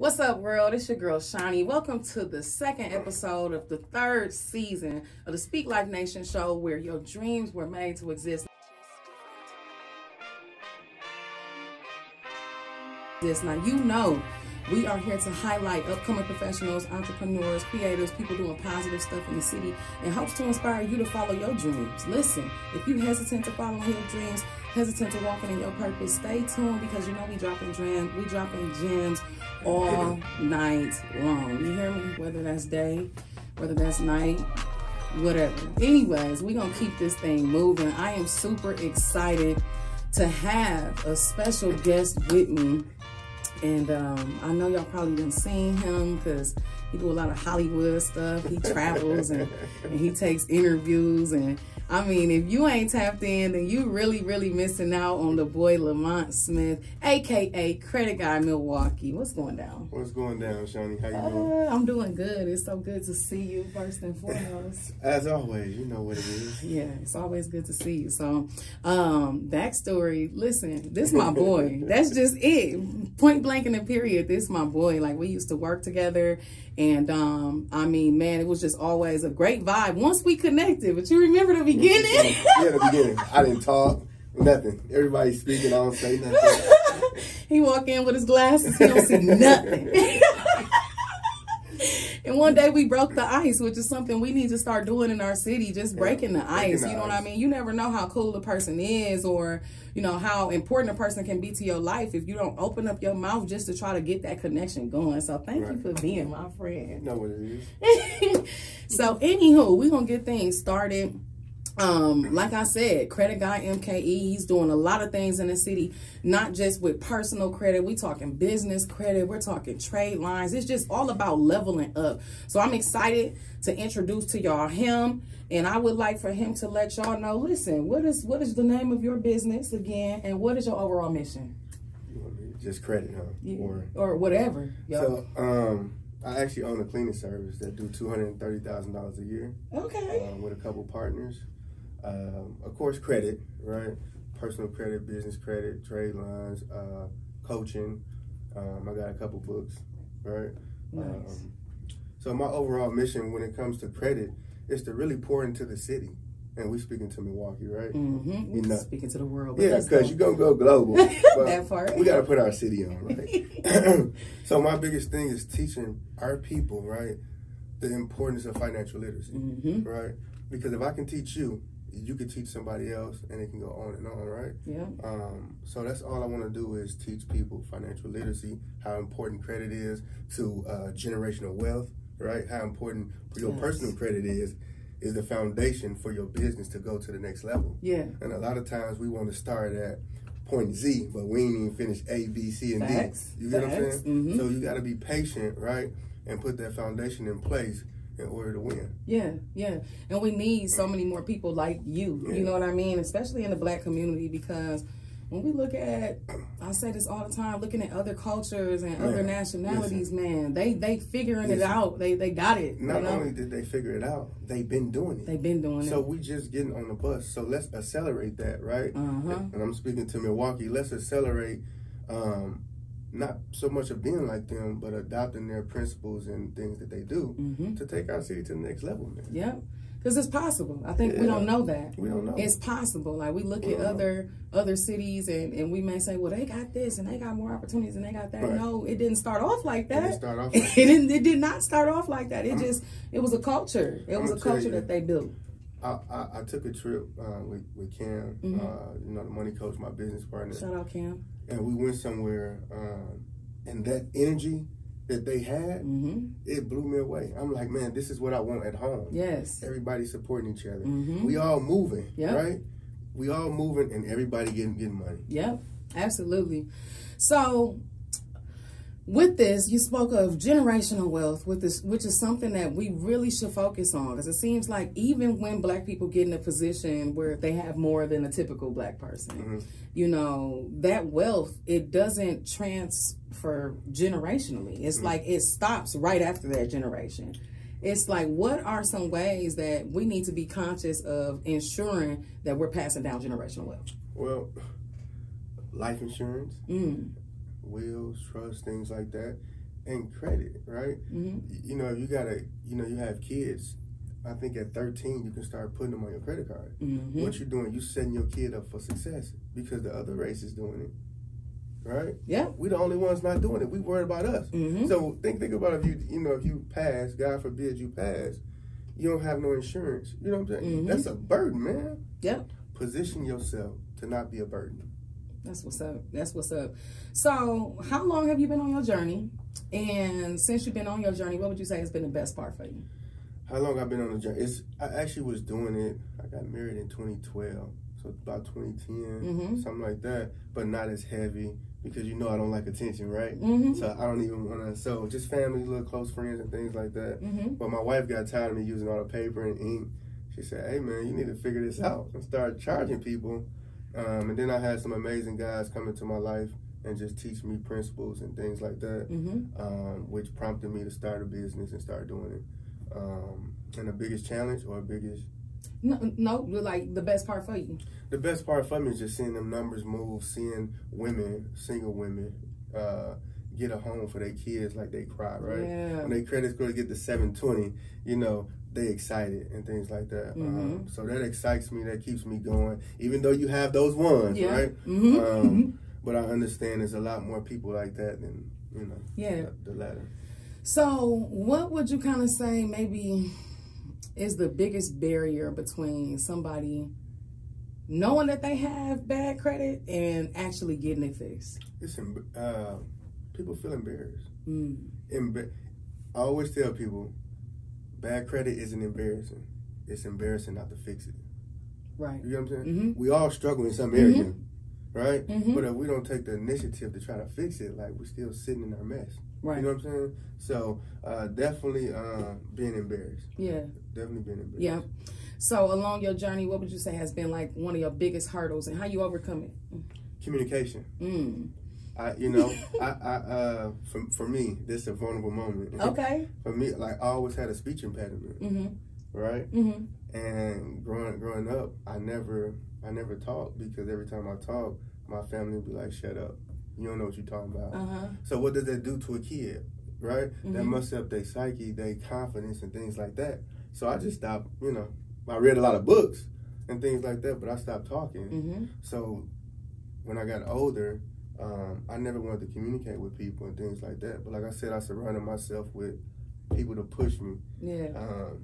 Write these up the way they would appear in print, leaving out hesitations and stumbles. What's up, world? It's your girl, Shani. Welcome to the second episode of the third season of the Speak Like Nation show, where your dreams were made to exist. Now, you know, we are here to highlight upcoming professionals, entrepreneurs, creators, people doing positive stuff in the city in hopes to inspire you to follow your dreams. Listen, if you're hesitant to follow your dreams, hesitant to walking in your purpose, stay tuned, because you know we dropping gems all night long. You hear me? Whether that's day, whether that's night, whatever. Anyways, we're going to keep this thing moving. I am super excited to have a special guest with me. And I know y'all probably done seen him because he do a lot of Hollywood stuff. He travels and he takes interviews. And I mean, if you ain't tapped in, then you really, really missing out on the boy Lamont Smith, a.k.a. Credit Guy Milwaukee. What's going down? What's going down, Shani? How you doing? I'm doing good. It's so good to see you, first and foremost. As always, you know what it is. Yeah, it's always good to see you. So, backstory, listen, this my boy. That's just it. Point blank in the period, this my boy. Like, we used to work together. And, I mean, man, it was just always a great vibe once we connected. But you remember the beginning? Yeah, the beginning. I didn't talk, nothing. Everybody speaking, I don't say nothing. He walk in with his glasses, he don't see nothing. And one day we broke the ice, which is something we need to start doing in our city, just breaking the ice. You know what I mean? You never know how cool a person is, or, you know, how important a person can be to your life if you don't open up your mouth just to try to get that connection going. So thank you for being my friend. You know what it is. So anywho, we're going to get things started. Like I said, Credit Guy MKE, he's doing a lot of things in the city, not just with personal credit. We talking business credit. We're talking trade lines. It's just all about leveling up. So I'm excited to introduce to y'all him. And I would like for him to let y'all know, listen, what is the name of your business again? And what is your overall mission? Just credit, huh? Yeah. Or whatever. So, I actually own a cleaning service that do $230,000 a year. Okay. With a couple partners. Of course, credit, right? Personal credit, business credit, trade lines, coaching. I got a couple books, right? Nice. So my overall mission when it comes to credit is to really pour into the city. And we speaking to Milwaukee, right? Mm-hmm. We're speaking to the world. But yeah, because you're going to go global. That part. We got to put our city on, right? So my biggest thing is teaching our people, right, the importance of financial literacy, mm-hmm. right? Because if I can teach you, you can teach somebody else, and it can go on and on, right? Yeah. So that's all I want to do is teach people financial literacy, how important credit is to generational wealth, right? How important your personal credit is the foundation for your business to go to the next level. Yeah. And a lot of times we want to start at point Z, but we ain't even finished A, B, C, and Facts. D. You get what I'm saying? Mm-hmm. So you got to be patient, right? And put that foundation in place in order to win. Yeah, yeah. And we need so many more people like you. Yeah. You know what I mean? Especially in the Black community, because when we look at, I say this all the time, looking at other cultures and other nationalities, man, they figuring it out. They got it. Not only did they figure it out, they've been doing it. So we just getting on the bus. So let's accelerate that, right? Uh-huh. And I'm speaking to Milwaukee. Let's accelerate not so much of being like them, but adopting their principles and things that they do mm-hmm. to take our city to the next level, man. Yeah. Because it's possible. I think we don't know that. We don't know. It's possible. Like, we look at other cities and we may say, well, they got this and they got more opportunities and they got that. Right. No, it didn't start off like that. It didn't start off like that. It did not start off like that. It it was a culture. It was a culture that they built. I took a trip with Cam, mm-hmm. You know, the money coach, my business partner. Shout out, Cam. And we went somewhere and that energy that they had, mm-hmm. it blew me away. I'm like, man, this is what I want at home. Yes. Everybody supporting each other. Mm-hmm. We all moving, right? We all moving and everybody getting money. Yep, absolutely. So with this, you spoke of generational wealth, with this, which is something that we really should focus on, because it seems like even when Black people get in a position where they have more than a typical Black person, mm-hmm. you know, that wealth, it doesn't transfer generationally. It's mm-hmm. like it stops right after that generation. It's like, what are some ways that we need to be conscious of ensuring that we're passing down generational wealth? Well, life insurance. Mm. Wills, trust, things like that, and credit, right? Mm-hmm. You know, you gotta, you know, you have kids. I think at 13, you can start putting them on your credit card. Mm-hmm. What you're doing, you setting your kid up for success because the other race is doing it. Right? Yeah. We the only ones not doing it. We worried about us. Mm-hmm. So think about if you pass, God forbid you pass, you don't have no insurance. You know what I'm saying? Mm-hmm. That's a burden, man. Yeah. Position yourself to not be a burden. That's what's up. That's what's up. So how long have you been on your journey? And since you've been on your journey, what would you say has been the best part for you? How long I've been on the journey? I actually was doing it. I got married in 2012. So about 2010, mm-hmm. something like that, but not as heavy because you know I don't like attention, right? Mm-hmm. So I don't even want to, so just family, little close friends and things like that. Mm-hmm. But my wife got tired of me using all the paper and ink. She said, hey man, you need to figure this out and start charging people. And then I had some amazing guys come into my life and just teach me principles and things like that, mm-hmm. Which prompted me to start a business and start doing it. And the biggest challenge or biggest... No, like the best part for you. The best part for me is just seeing them numbers move, seeing women, single women, get a home for their kids like they cry, right? Yeah. When their credit score get to 720, you know, they excited and things like that. Mm-hmm. So that excites me, that keeps me going, even though you have those ones, yeah. right? Mm-hmm. But I understand there's a lot more people like that than, you know, yeah. the latter. So what would you kind of say maybe... is the biggest barrier between somebody knowing that they have bad credit and actually getting it fixed? Listen, people feel embarrassed. Mm. I always tell people, bad credit isn't embarrassing. It's embarrassing not to fix it. Right. You know what I'm saying? Mm-hmm. We all struggle in some area, mm-hmm. right? Mm-hmm. But if we don't take the initiative to try to fix it, like we're still sitting in our mess. Right. You know what I'm saying? So definitely being embarrassed. Yeah. Definitely being embarrassed. Yeah. So along your journey, what would you say has been like one of your biggest hurdles and how you overcome it? Communication. Mm. For me, this is a vulnerable moment. Okay. For me, like I always had a speech impediment. Mm-hmm. Right? Mm-hmm. And growing up, I never talked because every time I talk, my family would be like, shut up. You don't know what you're talking about. Uh-huh. So what does that do to a kid, right? Mm-hmm. That must up their psyche, their confidence, and things like that. So I just stopped, you know. I read a lot of books and things like that, but I stopped talking. Mm-hmm. So when I got older, I never wanted to communicate with people and things like that. But like I said, I surrounded myself with people to push me, yeah.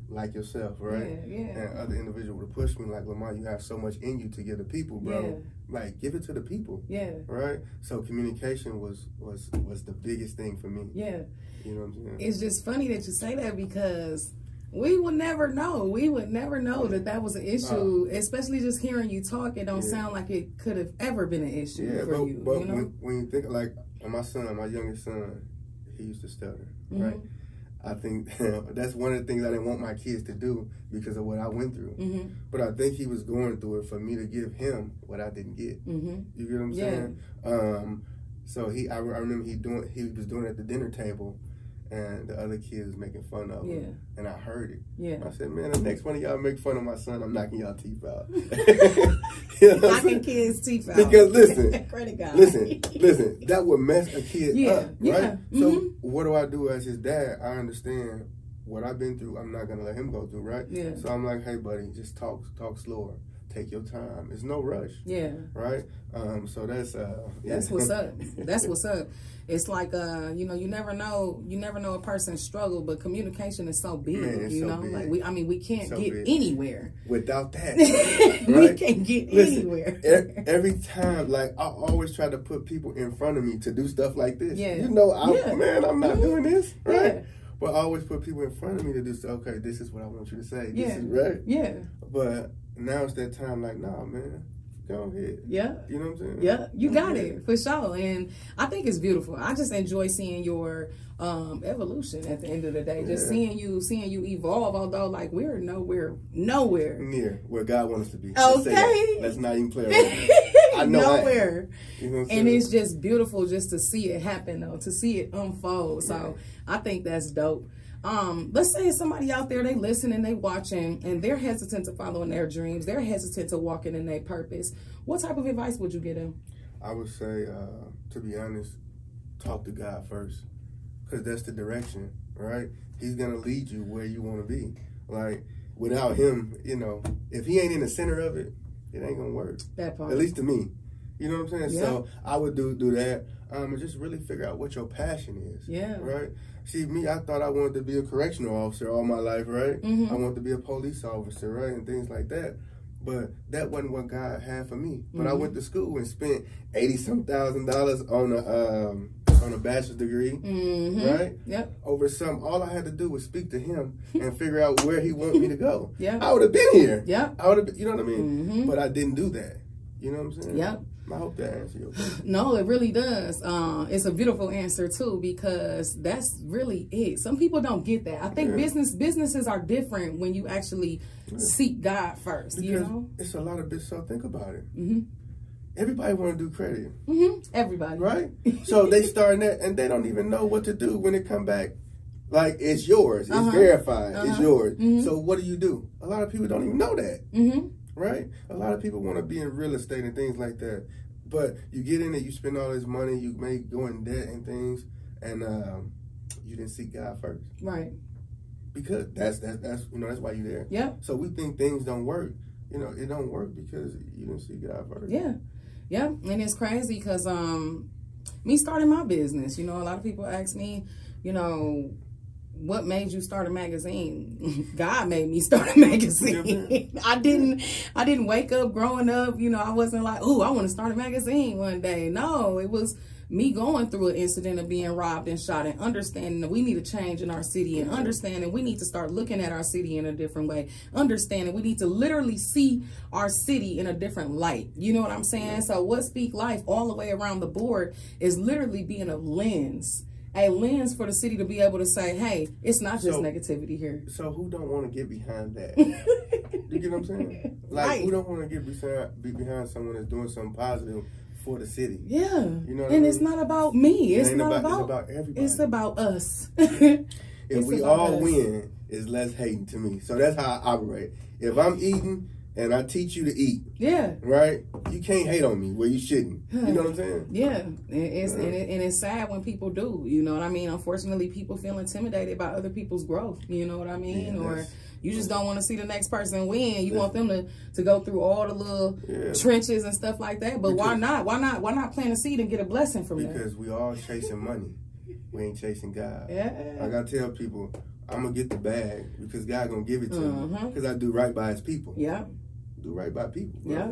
Like yourself, right? Yeah, yeah. And other individuals to push me, like, Lamont, you have so much in you to give the people, bro. Yeah. Like, give it to the people. Yeah. Right? So communication was the biggest thing for me. Yeah. You know what I'm saying? It's just funny that you say that because we would never know. We would never know that was an issue, especially just hearing you talk. It don't yeah. sound like it could have ever been an issue yeah, for but, you. But you know? when you think, like, my youngest son, he used to stutter, mm-hmm. right? I think that's one of the things I didn't want my kids to do because of what I went through. Mm-hmm. But I think he was going through it for me to give him what I didn't get. Mm-hmm. You get what I'm yeah. saying? So I remember he was doing it at the dinner table, and the other kid was making fun of him. Yeah. And I heard it. Yeah. I said, man, the next one of y'all make fun of my son, I'm knocking y'all teeth out. You know knocking kids' teeth out. Because listen, credit guy. listen, that would mess a kid yeah. up, right? Yeah. Mm-hmm. So what do I do as his dad? I understand what I've been through, I'm not gonna let him go through, right? Yeah. So I'm like, hey buddy, just talk slower. Take your time. It's no rush. Yeah. Right? So that's what's up. That's what's up. It's like you never know a person's struggle, but communication is so big, man, you so know? Big. Like we can't so get big. Anywhere. Without that. Right? We can't get anywhere. Every time, like I always try to put people in front of me to do stuff like this. Yeah. You know, I'm not doing this, right? Yeah. But I always put people in front of me to do stuff. Okay, this is what I want you to say. Yeah. This is right. Yeah. But now it's that time, like, nah, man, go ahead. Yeah. You know what I'm saying? Yeah, you got it, for sure. And I think it's beautiful. I just enjoy seeing your evolution at the end of the day. Yeah. Just seeing you evolve, although, like, we're nowhere near where God wants us to be. Okay. Let's not even play around. I know nowhere. You know what I'm saying? And it's just beautiful just to see it happen, though, to see it unfold. Yeah. So I think that's dope. Let's say somebody out there, they listening, they watching, and they're hesitant to following their dreams. They're hesitant to walking in their purpose. What type of advice would you give them? I would say, to be honest, talk to God first. because that's the direction, right? He's going to lead you where you want to be. Like, without him, you know, if he ain't in the center of it, it ain't going to work. That part. At least to me. You know what I'm saying? Yeah. So I would do that. And just really figure out what your passion is. Yeah. Right? See, me, I thought I wanted to be a correctional officer all my life, right? Mm-hmm. I wanted to be a police officer, right? And things like that. But that wasn't what God had for me. But mm-hmm. I went to school and spent $80-some thousand on a bachelor's degree, mm-hmm. right? Yep. Over something. All I had to do was speak to him and figure out where he wanted me to go. Yeah. I would have been here. Yeah. I would have. You know what I mean? Mm-hmm. But I didn't do that. You know what I'm saying? Yep. I hope that answers your question. No, it really does. It's a beautiful answer too, because that's really it. Some people don't get that. I think businesses are different when you actually seek God first. Because you know, it's a lot of business. So think about it. Mm-hmm. Everybody want to do credit. Mm-hmm. Everybody, right? So they starting that, and they don't even know what to do when it come back. Like, it's yours. It's verified. It's yours. Mm-hmm. So what do you do? A lot of people don't even know that. Mm-hmm. Right? A lot of people want to be in real estate and things like that. But you get in it, you spend all this money, you may go in debt and things, and you didn't seek God first. Right. Because that's you know, that's why you're there. Yeah. So we think things don't work. You know, it don't work because you didn't seek God first. Yeah. Yeah. And it's crazy because me starting my business, you know, a lot of people ask me, you know, what made you start a magazine? God made me start a magazine. I didn't wake up growing up, you know, I wasn't like, ooh, I want to start a magazine one day. No, it was me going through an incident of being robbed and shot and understanding that we need a change in our city, and understanding we need to start looking at our city in a different way, understanding we need to literally see our city in a different light. You know what I'm saying? So what Speak Life all the way around the board is literally being a lens for the city to be able to say, hey, it's not just negativity here. So who don't want to get behind that? You get what I'm saying? Like, right. Who don't want to get behind someone that's doing something positive for the city? Yeah. You know what I mean? It's not about me. It's not about, it's about everybody. It's about us. If we all win, it's less hating to me. So that's how I operate. If I'm eating and I teach you to eat. Yeah. Right? You can't hate on me where you shouldn't. You know what I'm saying? Yeah. And it's sad when people do. You know what I mean? Unfortunately, people feel intimidated by other people's growth. You know what I mean? Yeah, or you just don't want to see the next person win. You want them to go through all the little trenches and stuff like that. But because, why not? Why not? Why not plant a seed and get a blessing from that? Because we all chasing money. We ain't chasing God. Yeah. Like I tell people, I'm going to get the bag because God going to give it to me. Because I do right by his people. Yeah. Right by people. Yeah,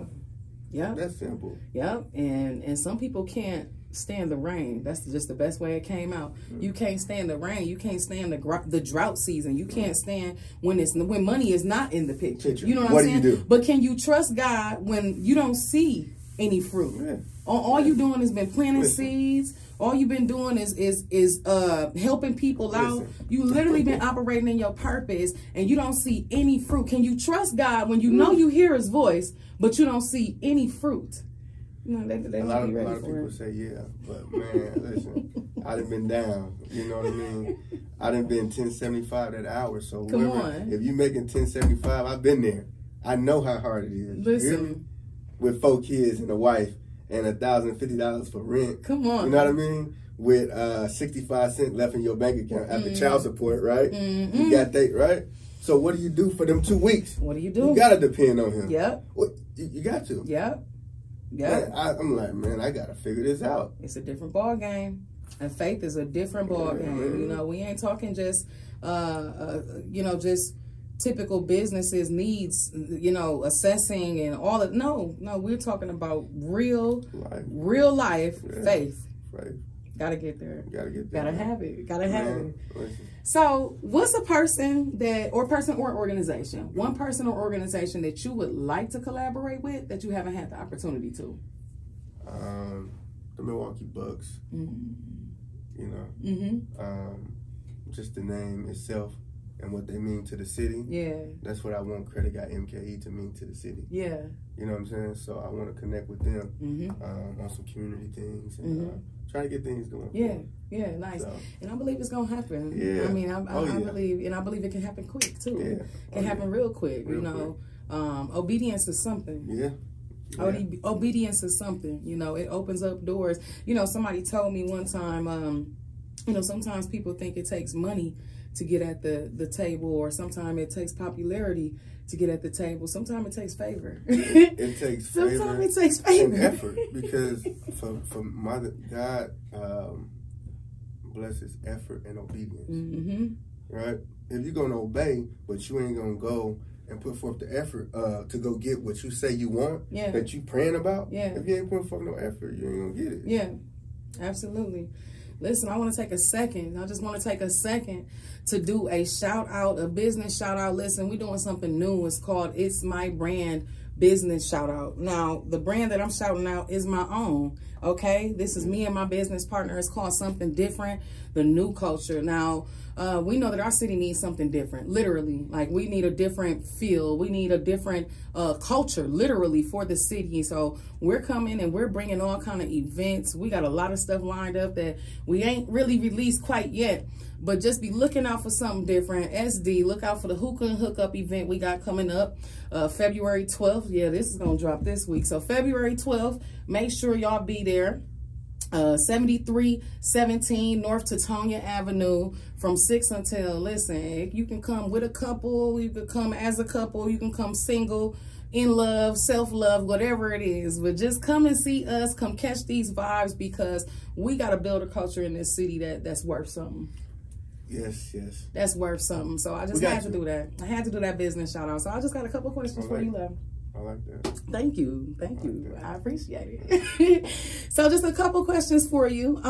yeah. That's simple. Yeah, and some people can't stand the rain. That's just the best way it came out. You can't stand the rain. You can't stand the drought season. You can't stand when money is not in the picture. You know what I'm saying? Do? But can you trust God when you don't see any fruit? Yeah. All you doing has been planting seeds. All you've been doing is helping people out. You literally been operating in your purpose, and you don't see any fruit. Can you trust God when you know you hear his voice, but you don't see any fruit? No, a lot of people say, yeah, but man, listen, I done been down. You know what I mean? I done been 1075 that hour. So if you making 1075, I've been there. I know how hard it is. Listen, with 4 kids and a wife. And $1,050 for rent. Come on. You know what I mean? With 65 cents left in your bank account after child support, right? Mm-hmm. You got that, right? So what do you do for them 2 weeks? What do you do? You gotta depend on him. Yep. Well, you got to. Yep. Yep. I'm like, man, I gotta figure this out. It's a different ball game, and faith is a different ball game. Mm-hmm. You know, we ain't talking just, you know, just typical businesses needs, you know, assessing and all of no, we're talking about real life faith. Right. Gotta get there. Gotta have it. Listen. So what's a person that or organization? One person or organization that you would like to collaborate with that you haven't had the opportunity to? The Milwaukee Bucks. Mm-hmm. You know. Mm-hmm. Just the name itself. And what they mean to the city. Yeah. That's what I want Credit Guy MKE to mean to the city. Yeah. You know what I'm saying? So I want to connect with them on some community things and try to get things going. Yeah. Yeah. Nice. So. And I believe it's going to happen. Yeah. I mean, I believe, and I believe it can happen quick too. Yeah. It can happen real quick, you know. Obedience is something. Yeah. Yeah. Obedience is something, you know, it opens up doors. You know, somebody told me one time, You know, sometimes people think it takes money to get at the table, or sometimes it takes popularity to get at the table. Sometimes it takes favor. It takes favor. Sometimes it takes favor. And effort, because God blesses effort and obedience. Mm-hmm. Right? If you're going to obey, but you ain't going to go and put forth the effort to go get what you say you want, yeah, that you praying about, yeah, if you ain't putting forth no effort, you ain't going to get it. Yeah, absolutely. Listen, I want to take a second. I just want to take a second to do a shout out, a business shout out. Listen, we're doing something new. It's called It's My Brand Business Shout Out. Now, the brand that I'm shouting out is my own. Okay, this is me and my business partner. It's called Something Different, the New Culture. Now, we know that our city needs something different, literally. Like, we need a different feel. We need a different culture, literally, for the city. So we're coming and we're bringing all kind of events. We got a lot of stuff lined up that we ain't really released quite yet, but just be looking out for something different. SD, look out for the Hookah and Hookup event we got coming up February 12th. Yeah, this is going to drop this week. So February 12th, make sure y'all be there. 7317 North Tetonia Avenue from 6 until, listen, you can come with a couple, you can come as a couple, you can come single, in love, self-love, whatever it is. But just come and see us, come catch these vibes, because we got to build a culture in this city that's worth something. Yes, yes. That's worth something. So I just had to do that. I had to do that business shout out. So I just got a couple questions for you left. I like that. Thank you. Thank you. I appreciate it. So just a couple questions for you.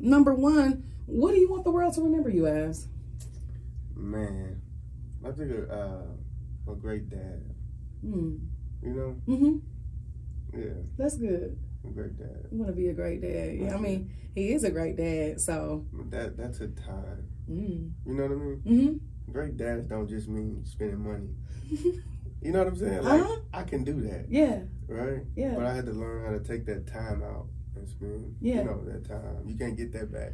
Number one, what do you want the world to remember you as? Man, I think a great dad. Mm. You know? Mm-hmm. Yeah. That's good. A great dad. You want to be a great dad. Yeah, I mean, he is a great dad, so. That's a tie. Mm. You know what I mean? Mm-hmm. Great dads don't just mean spending money. You know what I'm saying? Like, I can do that. Yeah. Right? Yeah. But I had to learn how to take that time out and spend, you know, that time. You can't get that back.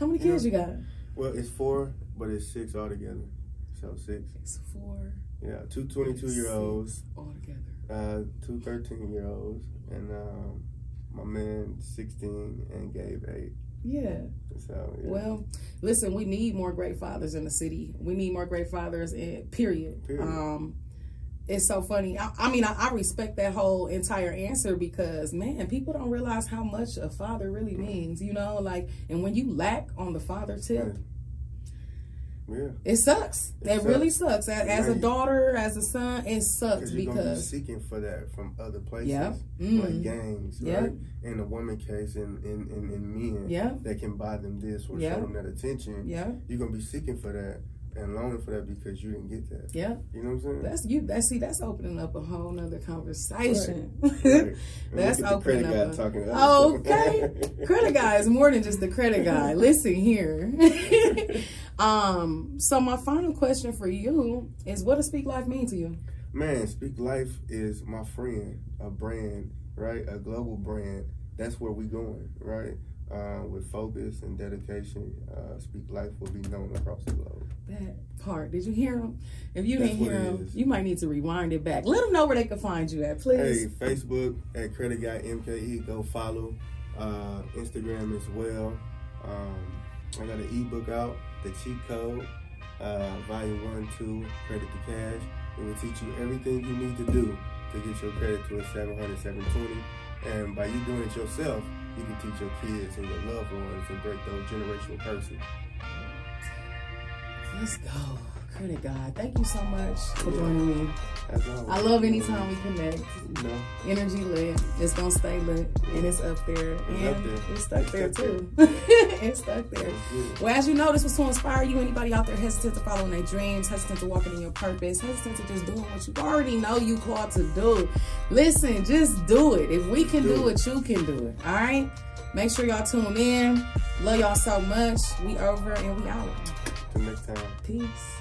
How many kids you got? Well, it's 4, but it's 6 altogether. So 6. It's 4. Yeah, 2 22-year-olds. Altogether. 2 13-year-olds. And my man, 16, and Gabe, 8. Yeah. So, yeah. Well, listen, we need more great fathers in the city. We need more great fathers, period. It's so funny. I mean, I respect that whole entire answer, because, man, people don't realize how much a father really means, you know? Like, and when you lack on the father tip, it sucks. It really sucks. As a daughter, as a son, it sucks, because you're seeking for that from other places, like gangs, right? In a woman case, in men that can buy them this or show them that attention, you're gonna be seeking for that and longing for that because you didn't get that. Yeah. You know what I'm saying? That's opening up a whole nother conversation. Right. That's opening up. Guy talking to okay. Credit Guy is more than just the Credit Guy. Listen here. So my final question for you is, what does Speak Life mean to you? Man, Speak Life is my friend, a brand, right? A global brand. That's where we going, right? With focus and dedication, Speak Life will be known across the globe. That part, did you hear him? If you didn't hear him, you might need to rewind it back. Let them know where they can find you at, please. Hey, Facebook at Credit Guy MKE, go follow. Instagram as well. I got an ebook out, The Cheat Code, Volume 1, 2, Credit to Cash. It will teach you everything you need to do to get your credit to a 700, 720. And by you doing it yourself, you can teach your kids and your loved ones and break those generational curses. Let's go. Credit Guy, thank you so much for joining me. I love anytime we connect. You know, energy lit. It's going to stay lit. And it's up there. It's stuck there too. Well, as you know, this was to inspire you. Anybody out there hesitant to following their dreams, hesitant to walking in your purpose, hesitant to just doing what you already know you called to do. Listen, just do it. If we can do it, you can do it. All right? Make sure y'all tune in. Love y'all so much. We over and we out. Next time. Peace.